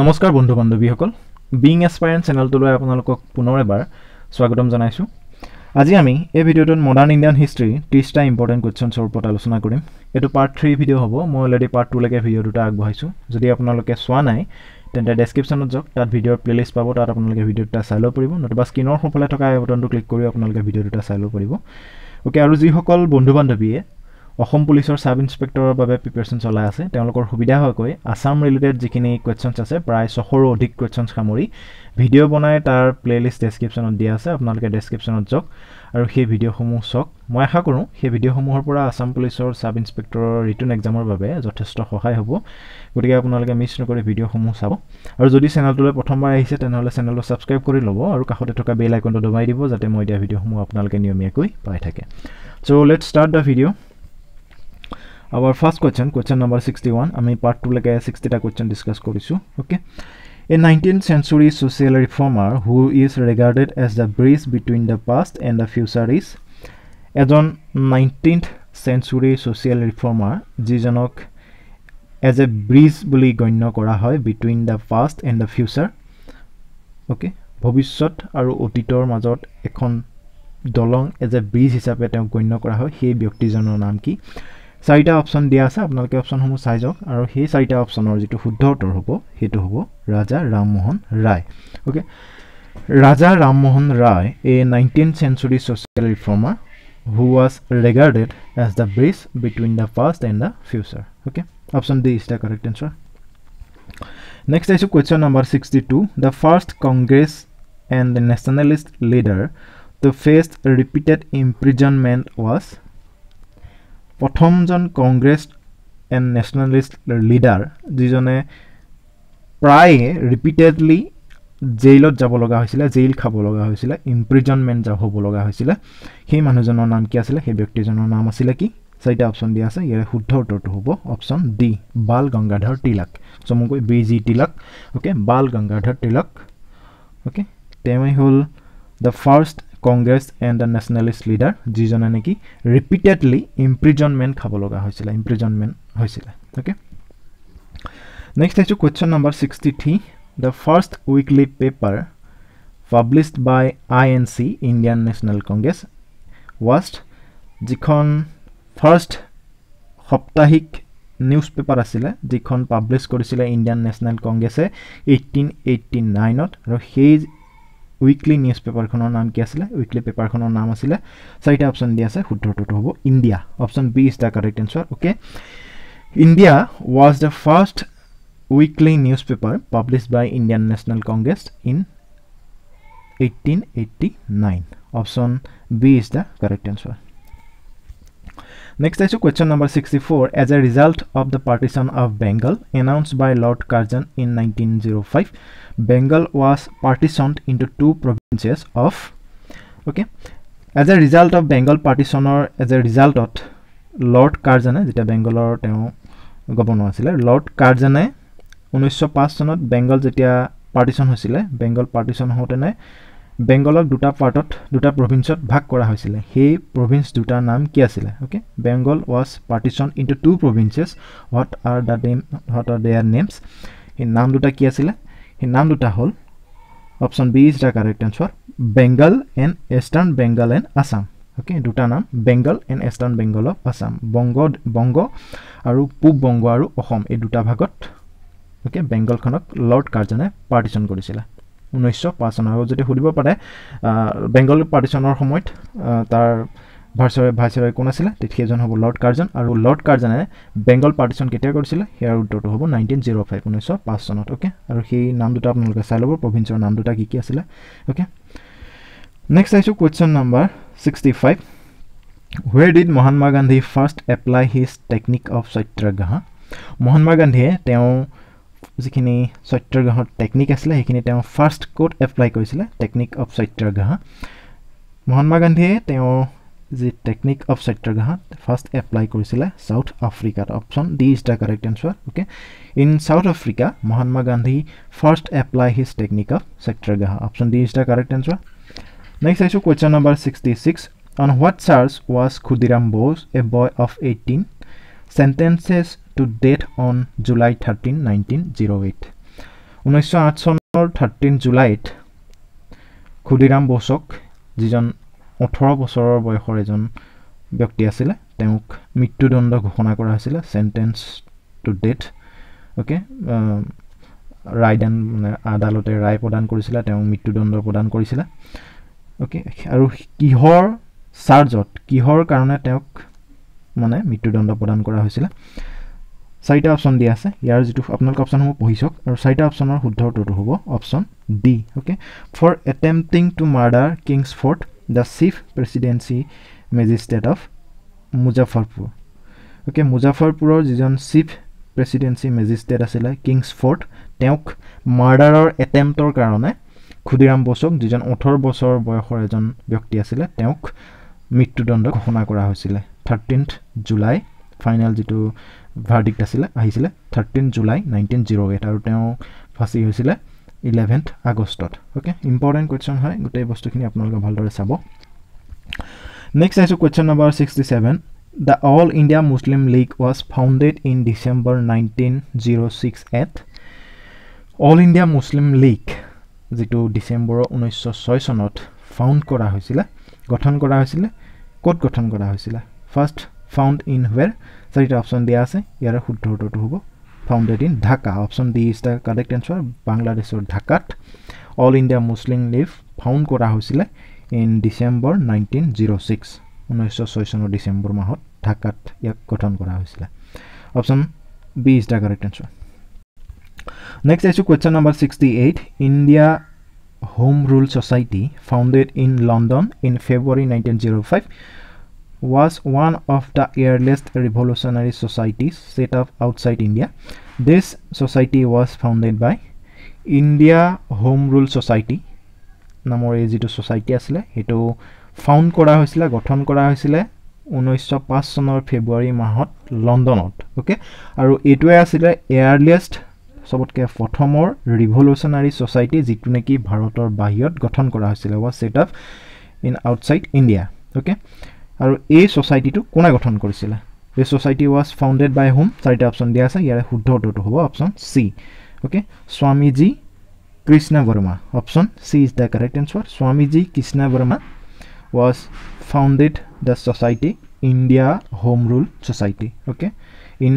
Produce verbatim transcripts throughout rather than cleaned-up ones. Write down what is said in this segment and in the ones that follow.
নমস্কাৰ বন্ধু বান্ধৱীসকল being aspire চেনেলটোলৈ আপোনালোকক পুনৰ এবাৰ স্বাগতম জনাইছো আজি আমি এই ভিডিওটোত মডাৰ্ণ ইণ্ডিয়ান হিষ্ট্ৰী ত্ৰিশটা ইম্পৰ্টেণ্ট কোৱেশ্চনছ ওপৰত আলোচনা কৰিম এটো পাৰ্ট থ্ৰী ভিডিও হ'ব মই অলৰেডি পাৰ্ট টু লৈকে ভিডিও দুটা আগবঢ়াইছো যদি আপোনালোকে চোৱা নাই তেন্তে ডেসক্ৰিপচনত যাওক তাত ভিডিওৰ প্লেলিষ্ট পাব তাত আপোনালোকে ভিডিও দুটা চাই লব পাৰিব নতুবা স্ক্ৰীনৰ সোঁফালে থকা এই বাটনটো ক্লিক কৰি আপোনালোকে ভিডিও দুটা চাই লব পাৰিব ওকে আৰু যিসকল বন্ধু বান্ধৱীয়ে Ahom police or sub inspector babe preparation cholai ase teolokor hubida hokoi assam related jikini questions ase pray sohoro odik questions khamori video bonai tar playlist description on dia ase apnaloke description on jok aru he video homu sok moi akha koru he video homuhor pora assam police or sub inspector return exam or babe jotheshto sohay hobo gotige apnaloke miss nokore video homu sabo aru jodi channel tole prothombar aise tenhole channel lo subscribe kori lobo aru kahot thoka bell icon to dobai dibo jate moi dia video homu apnaloke niyomiyakoi pai thake so let's start the video Our first question, question number sixty-one. I mean part two like a sixty ta question discuss korisu. Okay. A nineteenth century social reformer who is regarded as the bridge between the past and the future is ejon nineteenth century social reformer jijanok as a bridge boli gonyo kora hoy between the past and the future. Okay. Bhobishot aru otitor majot ekhon dolong as a bridge hisabe teo gonyo kora hoy he byaktijoner naam ki साइटा option दिया আছে আপোনালকে option সমূহ চাই যাওক আৰু সেই সাইটা অপশনৰ যেটো শুদ্ধ উত্তৰ হ'ব হেতু হ'ব ৰাজা ৰামমোহন ৰায় ওকে ৰাজা ৰামমোহন ৰায় এ nineteenth century social reformer who was regarded as the bridge between the past and the future okay option D is the correct answer next is question number sixty-two the first congress and the nationalist leader to face repeated imprisonment was Pothomjon Congress and Nationalist leader, jijone pray repeatedly jailot jabologa hoisile, jail khabologa hoisile, imprisonment jabologa hoisile. He manujoner naam ki asile, he byaktijoner naam asile ki. Saita option diya ase, yare shuddha uttor tu hobo option D. Bal Gangadhar Tilak. So mongoi B G Tilak. Okay, Bal Gangadhar Tilak. Okay, temai hol the first. Congress and the nationalist leader jijone neki repeatedly imprisonment khabologa hoisila imprisonment hoisila okay next is question number sixty-three the first weekly paper published by I N C Indian National Congress was jikhon first saptahik newspaper asile jikhon publish korisile Indian National Congress e eighteen eighty-nine ot aro hei Weekly newspaper खनो नाम क्या सिला? Weekly paper खनो नाम असिला? सही टा option दिया से हुट्टो टोटो हो India. Option B is the correct answer. Okay. India was the first weekly newspaper published by Indian National Congress in eighteen eighty-nine. Option B is the correct answer. Next is question number sixty-four. As a result of the partition of Bengal announced by Lord Curzon in nineteen oh five, Bengal was partitioned into two provinces of. Okay. As a result of Bengal partition or as a result of Lord Curzon, jeta Bengal or teo governor asile. Lord Curzon nineteen oh five sonot Bengal jeta partition hoisile. Bengal partition hote ne Bengalok duta partot duta provinceot bhag kora hoisile he province duta naam ki asile okay Bengal was partitioned into two provinces what are the name what are their names he naam duta ki asile he naam duta hol option B is the correct answer Bengal and Eastern Bengal and Assam okay duta naam Bengal and Eastern Bengal of Assam Bongo Bongo aru Pub Bongo aru Assam ei duta bhagot okay Bengal khanok Lord Curzon partition korisile nineteen oh five সনৰ আগত যদি হুদিব পাৰে বেঙ্গল পার্টিশনৰ সময়ত তাৰ ভাইছৰে ভাইছৰে কোন আছিল তেতিয়াজন হ'ব lord Curzon আৰু লর্ড কার্জনে বেঙ্গল পার্টিশন কেতিয়া কৰিছিল হেয়াৰ উত্তৰটো হ'ব nineteen oh five nineteen oh five সনত ওকে আৰু সেই নাম দুটা আপোনালোকে চাই লব প্ৰভিন্সৰ নাম দুটা কি কি আছিল ওকে নেক্সট আইছো question number sixty-five where did Mahatma Gandhi first apply his technique of satyagraha Mahatma Gandhi তেওঁ जिखिनि सत्याग्रह टेक्निक आसले हेखिनि तें फर्स्ट कोड एप्लाई करिसले टेक्निक ऑफ सत्याग्रह महात्मा गांधी तें जे technique of satyagraha first apply करिसले South Africa option D is the correct answer okay in South Africa Mahatma Gandhi first apply his technique of satyagraha option D is the correct answer next iso question number sixty-six on what charge was Khudiram Bose a boy of eighteen sentences to death on July thirteenth nineteen oh eight উনিশশো আঠ চনৰ thirteen জুলাইত ক্ষুদিৰাম বসক যিজন ওঠৰ বছৰৰ বয়সৰ এজন ব্যক্তি আছিলে তেওঁক মৃত্যুদণ্ড ঘোষণা কৰা হৈছিল সেন্টেন্স টু ডেথ ওকে ৰায়দান আদালতে ৰায় প্ৰদান কৰিছিল তেওঁ মৃত্যুদণ্ড প্ৰদান কৰিছিল ওকে আৰু কিহৰ সার্জত কিহৰ কাৰণে তেওঁক মানে মৃত্যুদণ্ড প্ৰদান কৰা হৈছিল সাইটা অপশন দিয়া আছে ইয়াৰ যেটো আপোনাক অপশন হ'ব পঢ়িছক আৰু সাইটা অপশনৰ শুদ্ধ উত্তৰটো হ'ব option D okay for attempting to murder Kingsford the chief presidency magistrate of Muzaffarpur okay মুজাফরপুৰৰ যিজন চিফ প্ৰেসিডেন্সি ম্যাজিস্ট্রেট আছিল কিংসফোর্ড তেওঁক মার্ডাৰৰ এটেম্পটৰ কাৰণে ক্ষুদিৰাম বসক যিজন ওঠৰ বছৰ বয়সৰ এজন ব্যক্তি আছিল তেওঁক মৃত্যুদণ্ড ঘোষণা কৰা হৈছিল থাৰ্টিন জুলাই ফাইনাল যেটো verdict আছিল আহিছিল thirteen July nineteen zero' eight আৰু তেওঁ ফাঁসি হৈছিল ইলেভেন্থ আগষ্টত ওকে ইম্পৰ্টেন্ট কোৱেশ্চন হয় গোটেই বস্তুখিনি আপোনালোকে ভালদৰে চাব নেক্সট আছে question number sixty seven the All India Muslim League was founded in December nineteen zero' six at All India Muslim League যেটো ডিসেম্বৰ উনৈশশ ছয় চনত ফাউণ্ড কৰা হৈছিল গঠন কৰা হৈছিল ক'ত গঠন কৰা হৈছিল ফার্স্ট found in where চাৰিটা অপশন দিয়া আছে ইয়াৰ শুদ্ধ উত্তৰটো হ'ব founded in Dhaka option D is the correct answer বাংলাদেশৰ ঢাকাত All India Muslim League found কৰা হৈছিল in December nineteen zero' six উনৈশশ ছয় চনৰ ডিসেম্বৰ মাহত ঢাকাত ইয়াক গঠন কৰা হৈছিল option B is the correct answer next is question number sixty eight India Home Rule Society founded in London in February nineteen zero' five was one of the earliest revolutionary societies set up outside India. This society was founded by India Home Rule Society. Namor ei jitu society asile hetu found kora hoisile gothon kora hoisile উনৈশশ পাঁচ sonor February mahot Londonot. Okay. Aru etue asile earliest sobotke prothomor revolutionary society jitu neki Bharotor bahiyot gothon kora hoisile was set up in outside India. Okay. আৰু এই সোসাইটিটো কোনে গঠন কৰিছিল এই society was founded by whom চাৰিটা option দিয়া আছে ইয়াৰ শুদ্ধ উত্তৰটো হ'ব option C okay Swamiji Krishna Varma option C is the correct answer Swamiji Krishna Varma was founded the society India Home Rule Society okay in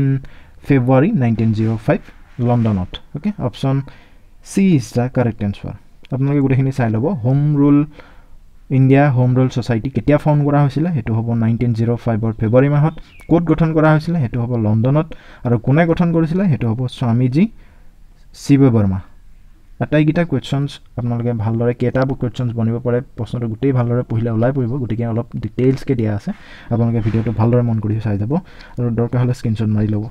February nineteen zero' five লণ্ডনত okay option C is the correct answer আপোনালোকে গুটেখিনি চাই লব Home Rule India Home Rule Society কেতিয়া found কৰা হৈছিল হেতু হ'ব নাইনটিন জিৰ' ফাইভ ৰ ফেব্ৰুৱাৰী মাহত কোড গঠন কৰা হৈছিল হেতু হ'ব লণ্ডনত আৰু কোনে গঠন কৰিছিল হেতু হ'ব স্বামীজি শিৱ বৰ্মা আটাইকিটা কোৱেশ্চনস আপোনালোকে ভালদৰে কেটা কোৱেশ্চনস বনিব পাৰে প্ৰশ্নটো গুটেই ভালদৰে পহিলা ওলাই পৰিব গুটেকে অলপ ডিটেইলস কে দিয়া আছে আপোনালোকে ভিডিওটো ভালদৰে মন কৰি চাই যাব আৰু দৰকাৰ হলে স্ক্ৰীনশ্বট মাৰি লব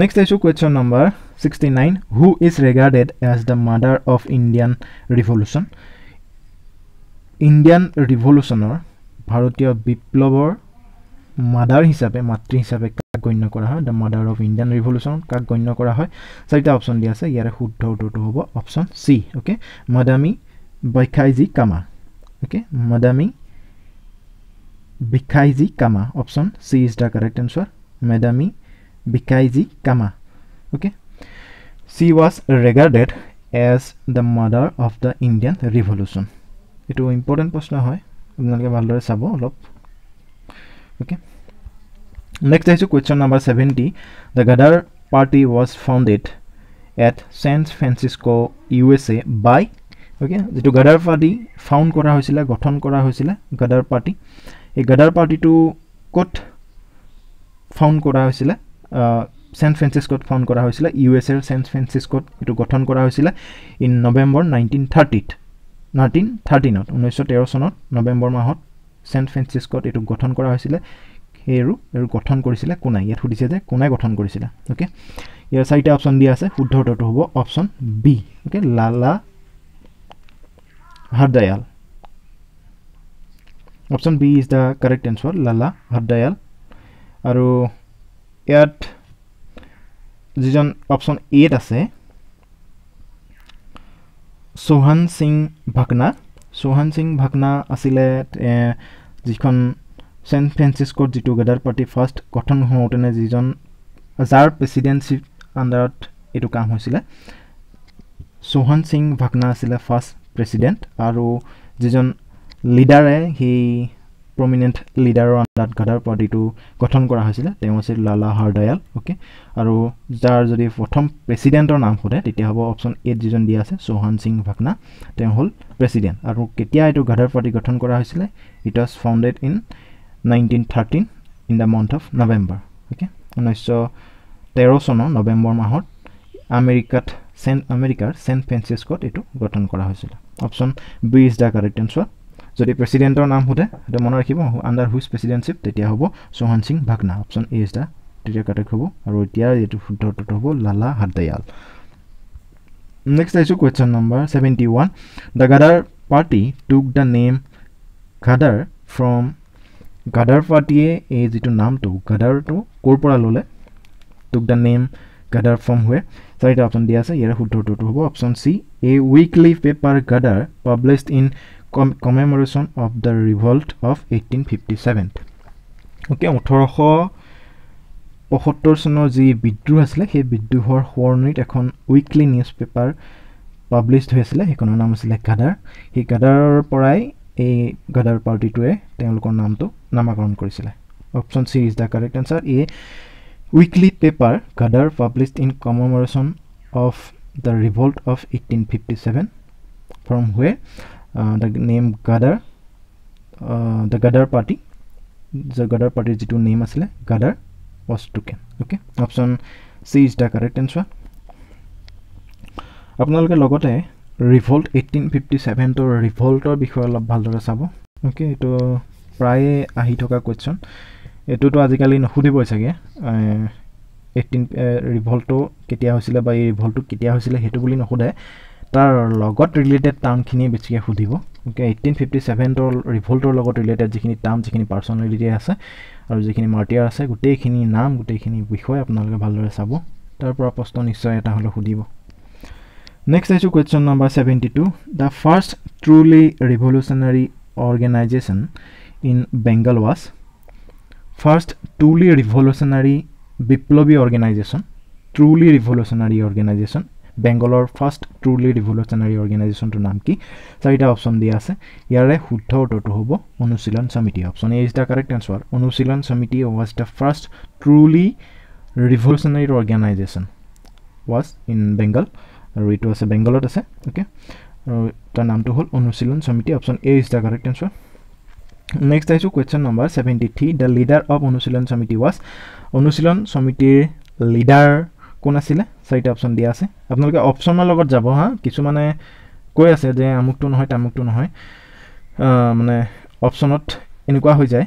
next is question number sixty nine who is regarded as the mother of Indian revolution Indian ৰিভলিউচনৰ ভাৰতীয় বিপ্লৱৰ মাদাৰ হিচাপে মাতৃ হিচাপে কাক গণ্য কৰা হয় the mother of Indian revolution কাক গণ্য কৰা হয় চাৰিটা অপশন দিয়া আছে ইয়াৰ শুদ্ধ উত্তৰটো হ'ব option C okay মাদামী Bhikaiji Cama okay মাদামী Bhikaiji Cama option C is the correct answer মাদামী Bhikaiji Cama okay she was regarded as the mother of the Indian revolution এটো ইম্পৰ্টেন্ট প্ৰশ্ন হয় আপোনালোকে ভালদৰে চাব অলপ ওকে নেক্সট আছে question number seventy the Ghadar party was founded at San Francisco USA by okay যেটো Ghadar party found কৰা হৈছিল গঠন কৰা হৈছিল গাদাৰ পাৰ্টি এই গাদাৰ পাৰ্টিটো ক'ত ফাউণ্ড কৰা হৈছিল ছেন ফ্ৰান্সিস্কোত ফাউণ্ড কৰা হৈছিল ইউএসএৰ ছেন ফ্ৰান্সিস্কোত এটো গঠন কৰা হৈছিল ইন নৱেম্বৰ নাইনটিন থাৰ্টিত নাইনটিন থাৰ্টিনত উনৈশশ তেৰ চনত নৱেম্বৰ মাহত ছেন ফ্ৰান্সিস্কোত এটো গঠন কৰা হৈছিল হেৰু এৰু গঠন কৰিছিল কোনে ইয়াত সুধিছে যে কোনে গঠন কৰিছিল ওকে ইয়াৰ চাৰিটা অপশন দিয়া আছে শুদ্ধ উত্তৰটো হ'ব option B okay Lala Hardayal option B is the correct answer Lala Hardayal আৰু ইয়াত যিজন অপশন এত আছে সোহান সিং ভাকনা সোহান সিং ভাকনা আছিলে যিখন ছেন ফ্ৰান্সিস্কোত যিটো গাদাৰ পাৰ্টি ফাৰ্ষ্ট গঠন হওঁতেনে যিজন যাৰ প্ৰেচিডেন্সি আণ্ডাৰত এইটো কাম হৈছিলে Sohan Singh Bhakna asile first president aru jejon leader e he prominent leader on that Gadar party to gothon kora hoisile temo ase Lala Hardayal. Okay, aru jar jodi prothom president or naam khode tete hobo option A jejon dia ase Sohan Singh Bhakna tem hol president aru ketia etu Gadar party gothon kora hoisile. It was founded in nineteen thirteen in the month of November. Okay, nineteen thirteen sono November mahot America Saint America Saint Francisco etu gothon kora hoisile. Option B is the correct answer. So the president or naam hude the monarchy under whose presidency tetia hobo Sohan Singh Bhakna. Option A is the tetia correct hobo aru etia etu dot hobo Lala Hardayal. Next is question number seventy-one. The Gadar party took the name Gadar from Gadar party is jitu naam to Gadar to kor pora lole took the name Gadar from where? So it option dia ase era huddo to hobo option C, a weekly paper Gadar published in Com commemoration of the revolt of eighteen fifty-seven. Okay, eighteen seventy-five সনৰ যি বিদ্ৰোহ আছিল সেই বিদ্ৰোহৰ হৰ্ণিত এখন weekly newspaper publish হৈছিল হেকনৰ নাম আছিল গাদাৰ। এই গাদাৰৰ পৰাই এই গাদাৰ পাৰ্টিটোৱে তেওঁলোকৰ নামটো নামকৰণ কৰিছিল। Option C is the correct answer. A weekly paper গাদাৰ published in commemoration of the revolt of eighteen fifty-seven from where Uh, the name Gadar, uh, the Gadar party, the Gadar party is to name asile Gadar was taken. Okay, option C is the correct answer. Apnaloke logote revolt eighteen fifty-seven to revolt or before la bhaldora sabo. Okay, to pray ahi thoka question. Etu to ajikali nohudi boisage eighteen revolt to ketia hoisile ba revolt to ketia hoisile hetu boli nohudae tar logot related term khini bechike hudibo. Okay, eighteen fifty-seven to revolt or logot related jikini term jikini personality ase aru jikini martyr ase gutei khini naam gutei khini bikhoy apnaloke bhalore sabo tar pora proshno nischoi eta holo hudibo. Next is question number seventy-two. The first truly revolutionary organization in Bengal was first truly revolutionary biplobi organization truly revolutionary organization Bengal or first truly revolutionary organization to naam ki saita option diya ase yare huddo uttortu hobo Anusilan Samiti. Option A is the correct answer. Anusilan Samiti was the first truly revolutionary organization was in Bengal aru it was a Bengalot ase. Okay, aru ta naam to hol Anusilan Samiti. Option A is the correct answer. Next is question number seventy-three. The leader of Anusilan Samiti was Anusilan Samiti leader কোন আছিল site option দিয়া আছে আপোনালোকে অপশনৰ লগত যাব হা কিছু মানে কই আছে যে আমুকটো নহয় তামুকটো নহয় মানে অপশনত এনেকুৱা হৈ যায়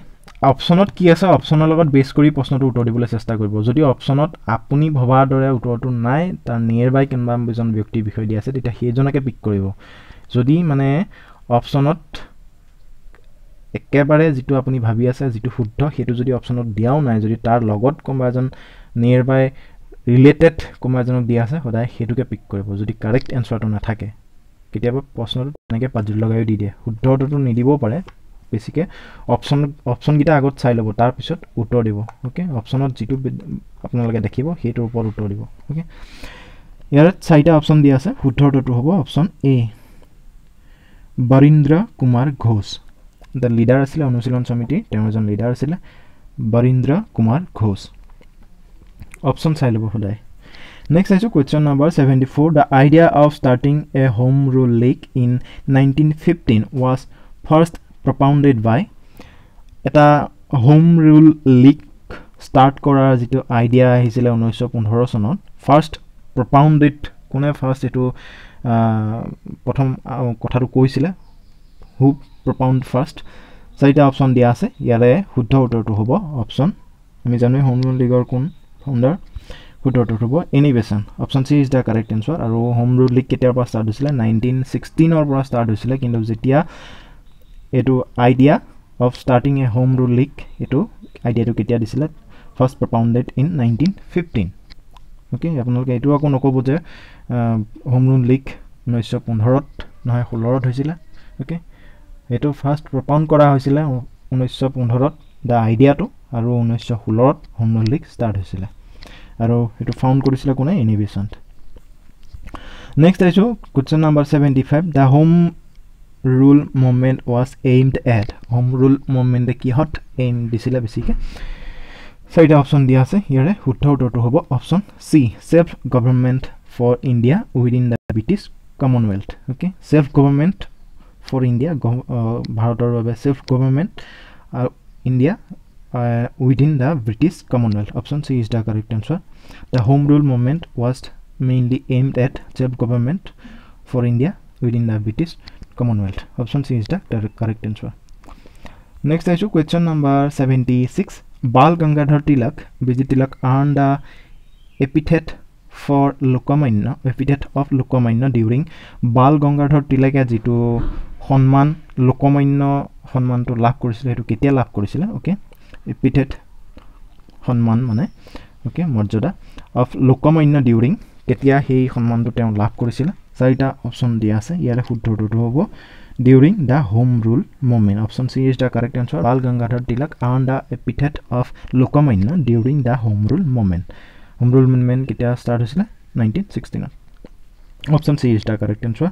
অপশনত কি আছে অপশনৰ লগত বেস কৰি প্ৰশ্নটো উত্তৰ দিবলৈ চেষ্টা কৰিব যদি অপশনত আপুনি ভবা দৰে উত্তৰটো নাই তাৰ নিয়াৰ বাই কিনবা বিজন ব্যক্তি বিষয় দিয়া আছে তেতিয়া সেইজনকে পিক কৰিব যদি মানে অপশনত একেবাৰে যেটো আপুনি ভাবি আছে যেটো শুদ্ধ সেইটো যদি অপশনত দিয়াও নাই যদি তাৰ লগত কোনবাজন নিয়াৰ বাই related কোমাজনক দিয়া আছে হদায় হেতুকে পিক কৰিব যদি কাৰেক্ট এনসারটো না থাকে কেতিয়াবা প্ৰশ্নটো এনেকে পাজুল লগাই দি দিয়ে উত্তৰটো নিদিবও পাৰে বেছিকে অপশন অপশন গিটা আগত চাই লব তাৰ পিছত উত্তৰ দিব। ওকে, অপশনত যেটো আপোনালোকে দেখিব হেতৰ ওপৰত উত্তৰ দিব। ওকে, ইয়াৰ চাইটা অপশন দিয়া আছে উত্তৰটো হ'ব option A Barindra Kumar Ghosh. The leader আছিল অনুশীলন সমিতি তেৰজন leader আছিল বৰিন্দ্ৰ Kumar Ghosh. Option available for that. Next is question number seventy-four. The idea of starting a home rule league in nineteen fifteen was first propounded by eta home rule league start korar jitu idea hisile nineteen fifteen sonot first propounded kone first etu prothom kotha tu koisile who propound first saita option dia ase yare huddha uttor tu hobo option ami janu home rule league or kon under Khudiram Annie Basant. Option C is the correct answer. Aru home rule league ketia pora start hoisile nineteen sixteen or pora start hoisile kintu jetia etu idea of starting a home rule league etu idea to ketia disile first propounded in nineteen fifteen. Okay, apnaloke etu aku nokobo je home rule league nineteen fifteen t noy sixteen t hoisile. Okay, etu first propound kora hoisile nineteen fifteen t the idea to aru nineteen sixteen t home rule league start hoisile. Aro etu found korisila kone Annie Besant. Next is question number seventy-five. The home rule movement was aimed at home rule movement the key hot aim disila basically. So it option diya ase here uttor hobo option C, self government for India within the British Commonwealth. Okay, self government for India, uh, Bharator self government uh, India uh, within the British Commonwealth. Option C is the correct answer. The home rule movement was mainly aimed at self government for India within the British Commonwealth. Option C is the correct answer. Next issue, question number seventy-six. Bal Gangadhar Tilak, B G Tilak earned the epithet for Lokamanya, epithet of Lokamanya during Bal Gangadhar Tilak jitu Honman Lokamanya Honman to Lab Kursila to Ketia Lab Kursila, okay, epithet Honman Mane, okay, Morjoda of Lokamanya during Ketia he Honman to Town Lab Kursila. Saita option D ase yare hobo during the home rule movement. Option C is the correct answer. Bal Gangadhar Tilak earned the epithet of Lokamanya during the home rule movement. Home rule movement kita start hosile nineteen sixteen. Option C is the correct answer.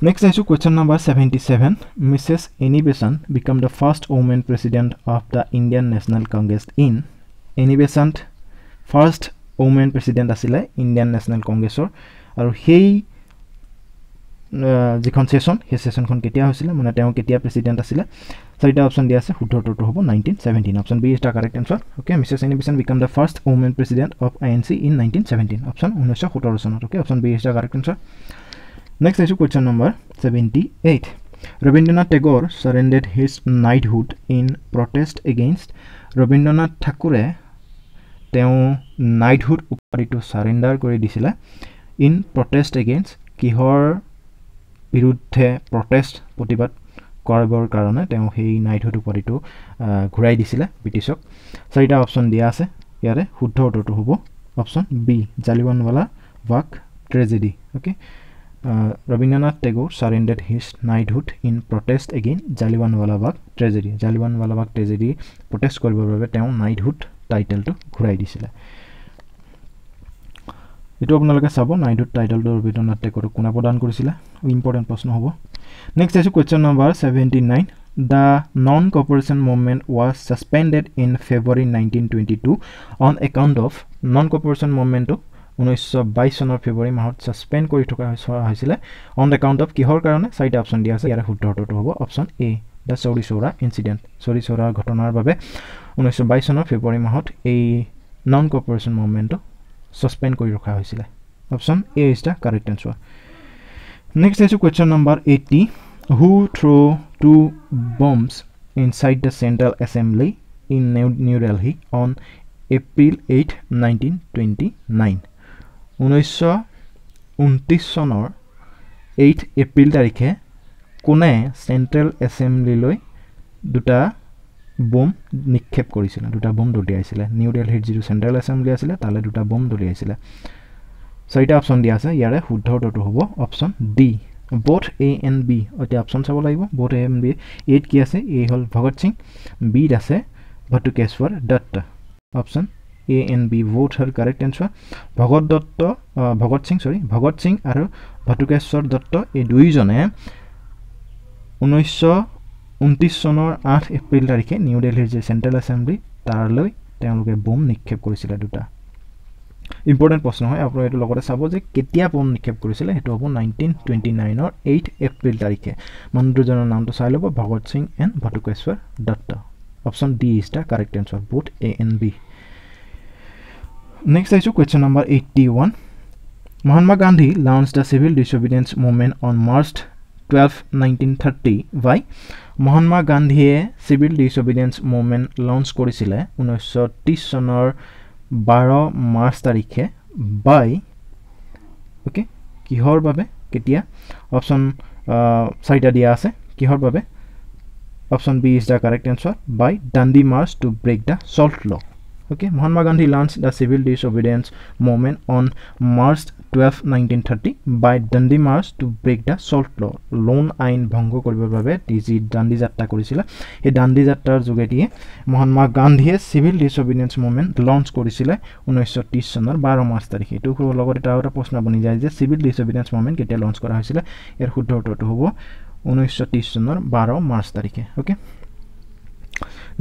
Next issue, question number seventy-seven. Missus Annie Besant became the first woman president of the Indian National Congress in Annie Besant first woman president asile Indian National Congress or और हे जी कंसेशन हे session खन केटिया होसिले माने तेव केटिया प्रेसिडेंट आसिले सइटा ऑप्शन दिया আছে শুদ্ধ উত্তর হবো nineteen seventeen option B is the correct answer okay Mrs Annie Besant become the first women president of INC in nineteen seventeen option nineteen seventeen सनत okay option B is the correct answer next is question number seventy-eight Rabindranath Tagore surrendered his knighthood in protest against Rabindranath ठाकुरे तेव knighthood उपरितो surrender কৰি দিছিল in protest against kihor biruddhe protest protibad koribor karone teo hei knighthood upori to ghurai disile britishok sarita option dia ase yare shuddho uttor to hobo option B, Jallianwala Bagh tragedy. Okay, uh, Rabindranath Tagore surrendered his knighthood in protest against Jallianwala Bagh tragedy. Jallianwala Bagh tragedy protest koribor babe teo knighthood title to ghurai disile. It open like a sabo, knighthood title to Rabindranath Tagore Kunapodan Kursila, important person hobo. Next is question number seventy-nine. The non cooperation movement was suspended in February nineteen twenty-two on account of non cooperation movement to nineteen twenty-two of February mahot suspend kori thoka hoisile on account of kihor karone side option dia ase yara huddo to hobo option A, the Sorisora incident. Sorisora ghotonar babe nineteen twenty-two of February mahot a non cooperation movement to suspend kori rakha hoisile. Option A is the correct answer. Next is question number eighty. Who threw two bombs inside the Central Assembly in New Delhi on April eighth nineteen twenty-nine? nineteen twenty-nine sonor eight April tarikhe kone Central Assembly loi duta Boom nikkhep korisila duta bomb doliaisila New Delhi jitu Central Assembly asile tale duta bomb doliaisila. So eta option dia ase yare shuddho to hobo option D, both A and B. Eta option sabo lagibo both A and B. A ki ase A hol Bhagat Singh, B ase Bhattukeshwar Dutt. Option A and B both are correct answer. Bhagat Dutt uh, Bhagat Singh sorry Bhagat Singh aru Bhattukeshwar Dutt ei dui jone nineteen twenty-nine সনৰ eight April তারিখে New দিল্লীৰ যে central assembly তাৰ লৈ তেওঁলোকে bomb নিক্ষেপ কৰিছিল দুটা ইম্পৰ্টেন্ট প্ৰশ্ন হয় আপোনালোকে এটো লগতে চাব যে কেতিয়া বম নিক্ষেপ কৰিছিল হেতু হ'ব nineteen twenty-nine or eight April তারিখে মন্ত্ৰীজনৰ নামটো চাই ল'ব Bhagat Singh and Batukeshwar Dutt option D is the correct answer both A and B next আইছো question number eighty-one Mahatma Gandhi launched the civil disobedience movement on March twelfth nineteen thirty by Mahatma Gandhi civil disobedience movement launch korisile nineteen thirty sonor twelve March tarikhe by okay kihor babe ketia option saita dia ase kihor babe option B is the correct answer by Dandi March to break the salt law. Okay, Mahatma Gandhi launched the civil disobedience movement on March twelfth nineteen thirty by Dandi March to break the salt law. Lone Ain Bhango Koribar Babe, T G Dandi Jatra Korisila. He Dandi Jatrar Jogeti, Mahatma Gandhi civil disobedience movement launch Korisila, nineteen thirty Sonar, twelve March Tarikhe. Etu logot eta ora proshna bani jay je civil disobedience movement ketia launch kora hoisila. Er shuddho uttorto hobo nineteen thirty Sonar, twelve March Tarikhe. Okay.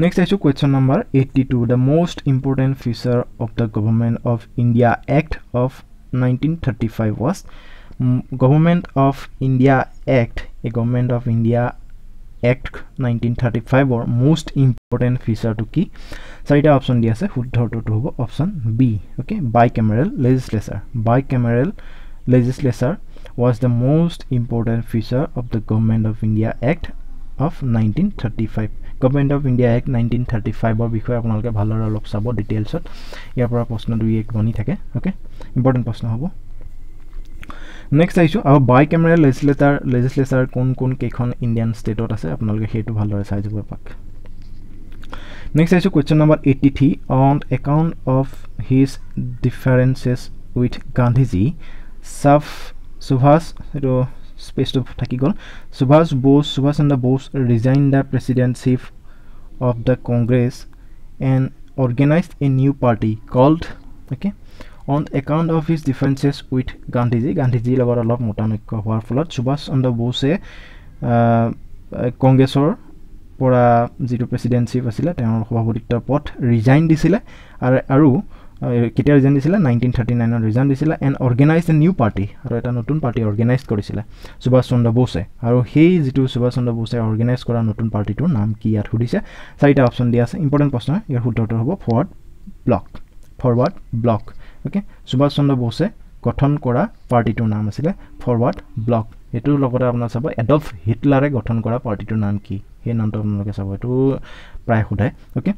Next issue, question number eighty-two. The most important feature of the Government of India Act of nineteen thirty-five was um, Government of India Act. A Government of India Act nineteen thirty-five or most important feature to key. So it option D option B. Okay, bicameral legislature. Bicameral legislature was the most important feature of the Government of India Act of nineteen thirty-five. Government of India Act nineteen thirty-five or before apnalke bhalor alop sabo details ot ya pora proshna dui ek bani thake. Okay, important proshna hobo. Next issue, our bicameral legislature legislature kon kon kekhon Indian state ot ase apnalke hetu bhalor sai jabo pak. Next issue, question number eighty-three. On account of his differences with Gandhiji, sub Subhas eto space to Takigol, Subhas Bose, Subhas Chandra Bose resigned the presidency of the Congress and organized a new party called, okay, on account of his differences with Gandhiji, Gandhiji lover love motanokko hoar folot Subhas Chandra Bose Congress or pora zero presidency asile teor sabhapatittor pot resign disile ar aru Kita resign disila nineteen thirty-nine on resign disila and organized a new party. Aro eta notun party organized korisila Subhas Chandra Bose. Aro hei jitu Subhas Chandra Bose organized kora notun party to naam ki ar hudise. Saita option dia ase important proshna yar huddotor hobo Forward Bloc. Forward Bloc. Okay, Subhas Chandra Bose gothon kora party to naam asile Forward Bloc. Etu logore apna sabo Adolf Hitler e gothon kora party to naam ki. Hei naam to apnaloke sabo etu pray hudai. Okay.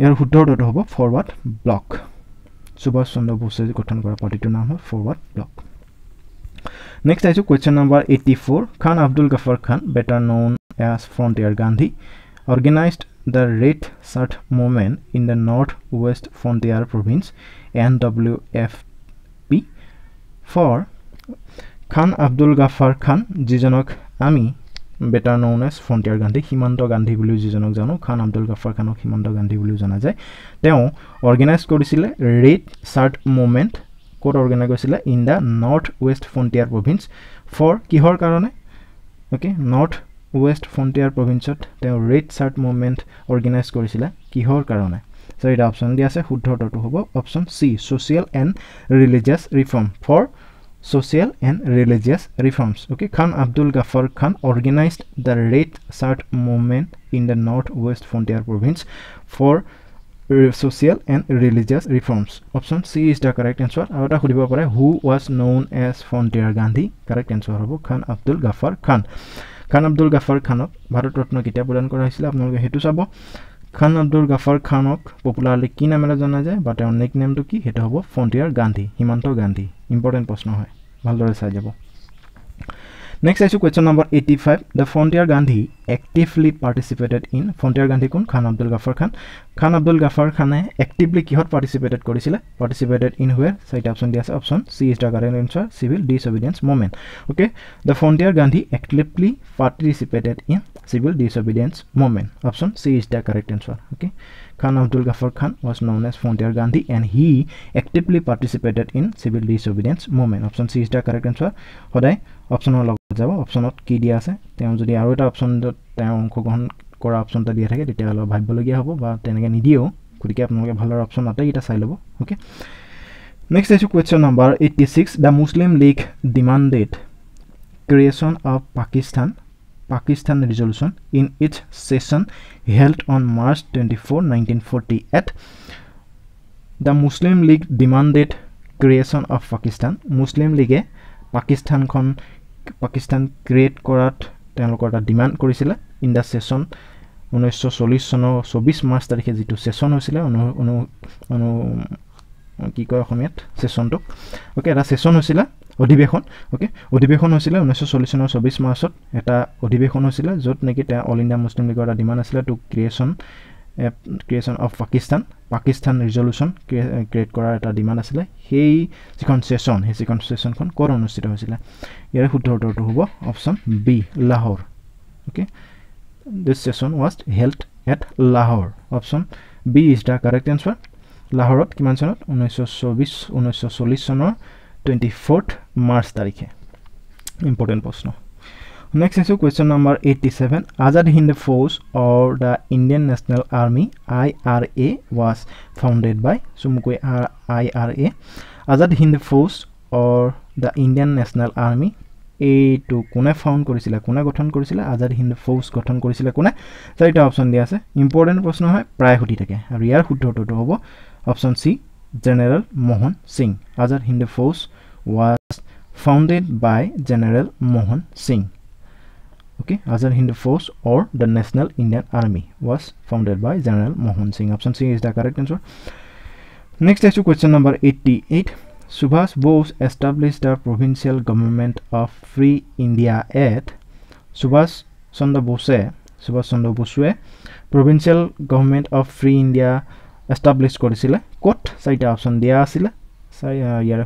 Here, Forward Bloc. Subhas Chandra Bose gothon kora party to naam Forward Bloc. Next is question number eighty-four. Khan Abdul Ghaffar Khan, better known as Frontier Gandhi, organized the Red Shirt movement in the northwest frontier province N W F P for Khan Abdul Ghaffar Khan jijanok ami better known as Frontier Gandhi, Himanta Gandhi bulu jijanok jano, Khan Abdul Ghaffar Khanok Himanta Gandhi bulu jana jay. Teo organized korisile Red Shirt movement kot organize korisile in the northwest frontier province for kihor karone. Okay, northwest frontier province ot teo Red Shirt movement organize korisile kihor karone. So it option dia ase shuddho to hobo option C, social and religious reform, for social and religious reforms. Okay, Khan Abdul Ghaffar Khan organized the Red Shirt movement in the northwest frontier province for uh, social and religious reforms. Option C is the correct answer. Who was known as Frontier Gandhi? Correct answer Khan Abdul Ghaffar Khan. Khan Abdul Ghaffar Khanok Bharat Ratna kitab pradan kora hoisil apnaloke hetu sabo. Khan Abdul Ghaffar Khanok popularly ki namera jana jay, but our nickname to ki hetu hobo Frontier Gandhi, Himanta Gandhi. Important proshno hoy bhaldore sai jabo. Next issue, question number eighty-five. The Frontier Gandhi actively participated in, Frontier Gandhi kun Khan Abdul Ghaffar Khan, Khan Abdul Ghaffar Khan actively kihot participated korisile, participated in where? So it option diase option C is the correct answer, civil disobedience movement. Okay, the Frontier Gandhi actively participated in civil disobedience movement. Option C is the correct answer. Okay, Khan Abdul Ghaffar Khan was known as Frontier Gandhi and he actively participated in civil disobedience movement. Option C is the correct answer. Hodai option ho logot jabo option ot ki dia ase teo jodi aro eta option dot teo onko gohon kora option ta dia thake tetia holo bhabbologia hobo ba teneke nidio kudike apnaloke bhalor option ata eta sai lobo. Okay, next is question number eighty-six. The Muslim League demanded creation of Pakistan Pakistan resolution in its session held on March twenty-fourth nineteen forty at the Muslim League demanded creation of Pakistan. Muslim League Pakistan kon Pakistan create korat telokor ta demand korisila in the session nineteen forty sono twenty-four March tarikhe jitu session hoisile ono ono ono ki koy khomet session to. Okay, ra session hoisile অধিবেশন ওকে অধিবেশন হৈছিল nineteen forty চনৰ twenty-four মাৰ্চত এটা অধিবেশন হৈছিল যত নেকি All India Muslim League ৰ ডিমান্ড আছিল to creation creation of Pakistan, Pakistan resolution create korar eta demand asile hei jikon session hei jikon session kon kor onustito hoisile yare shuddho uttor to hobo option B Lahore. Okay, this session was held at Lahore. Option B is the correct answer. Lahore ot kiman sanot nineteen twenty-four nineteen forty sanor twenty-fourth March tarikhe. Important prashno. Next is question number eighty-seven. Azad Hind Force or the Indian National Army I R A was founded by Sumukwe I R A. Azad Hind Force or the Indian National Army A to Kuna found Korisila Kuna Gotan Korisila Azad Hind Force Gotan Korisila Kuna. So it option the answer. Important question hai prior hutitake. Rear hutotobo. Option C General Mohan Singh. Azad Hind Force was founded by General Mohan Singh. Okay, Azad Hind Force or the National Indian Army was founded by General Mohan Singh. Option C is the correct answer. Next is question number eighty-eight. Subhas Bose established the provincial government of Free India at Subhas Chandra Bose. Subhas Chandra Bose provincial government of Free India established korisile kot saita option dia asile. Sorry, uh, here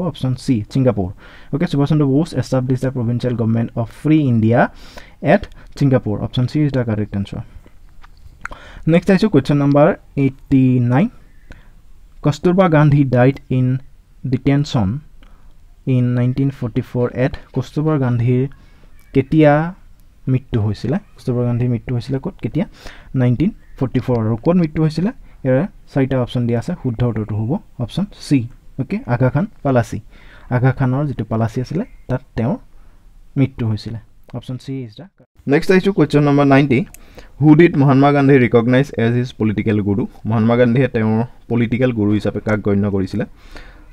option C Singapore. Okay, Subhas Chandra Bose established the provincial government of Free India at Singapore. Option C is the correct answer. Next is question number eighty-nine. Kosturba Gandhi died in detention in nineteen forty-four at Kosturba Gandhi Ketia Mittu Hoisila. Kosturba Gandhi Mittu Hoisila Kot Ketia nineteen forty-four. Kot Mittu Hoisila. Here site option diya ase huddho uttor to hobo option C. Okay, Aga Khan Palasi, Aga Khanor jeto Palasi asile tat teo mittu hoisile. Option C is the next is question number ninety. Who did Mahatma Gandhi recognize as his political guru? Mahatma Gandhi teo political guru hisabe kak gonyo korisile.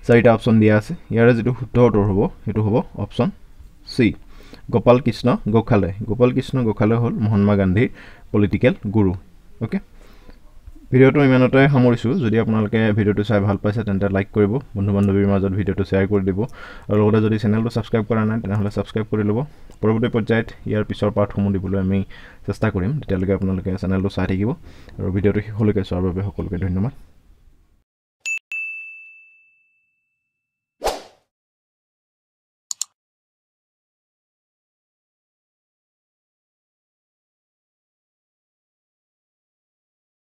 Site option diya ase here jeto huddho uttor hobo etu hobo option C Gopal Krishna Gokhale. Gopal Krishna Gokhale hol Mahatma Gandhi political guru. Okay, video to imanote hamorisu jodi apnalke video to sai bhal paise tente like koribo bondhu bandhubir major video to share kori dibo aru logora jodi channel to subscribe kora na tena hole subscribe kori lobo poroborti porjayet year pisor part homu dibole ami chesta korim detail apnalke channel to sai thakibo aru video to hole ke soar babe hokoloke dhonnobad.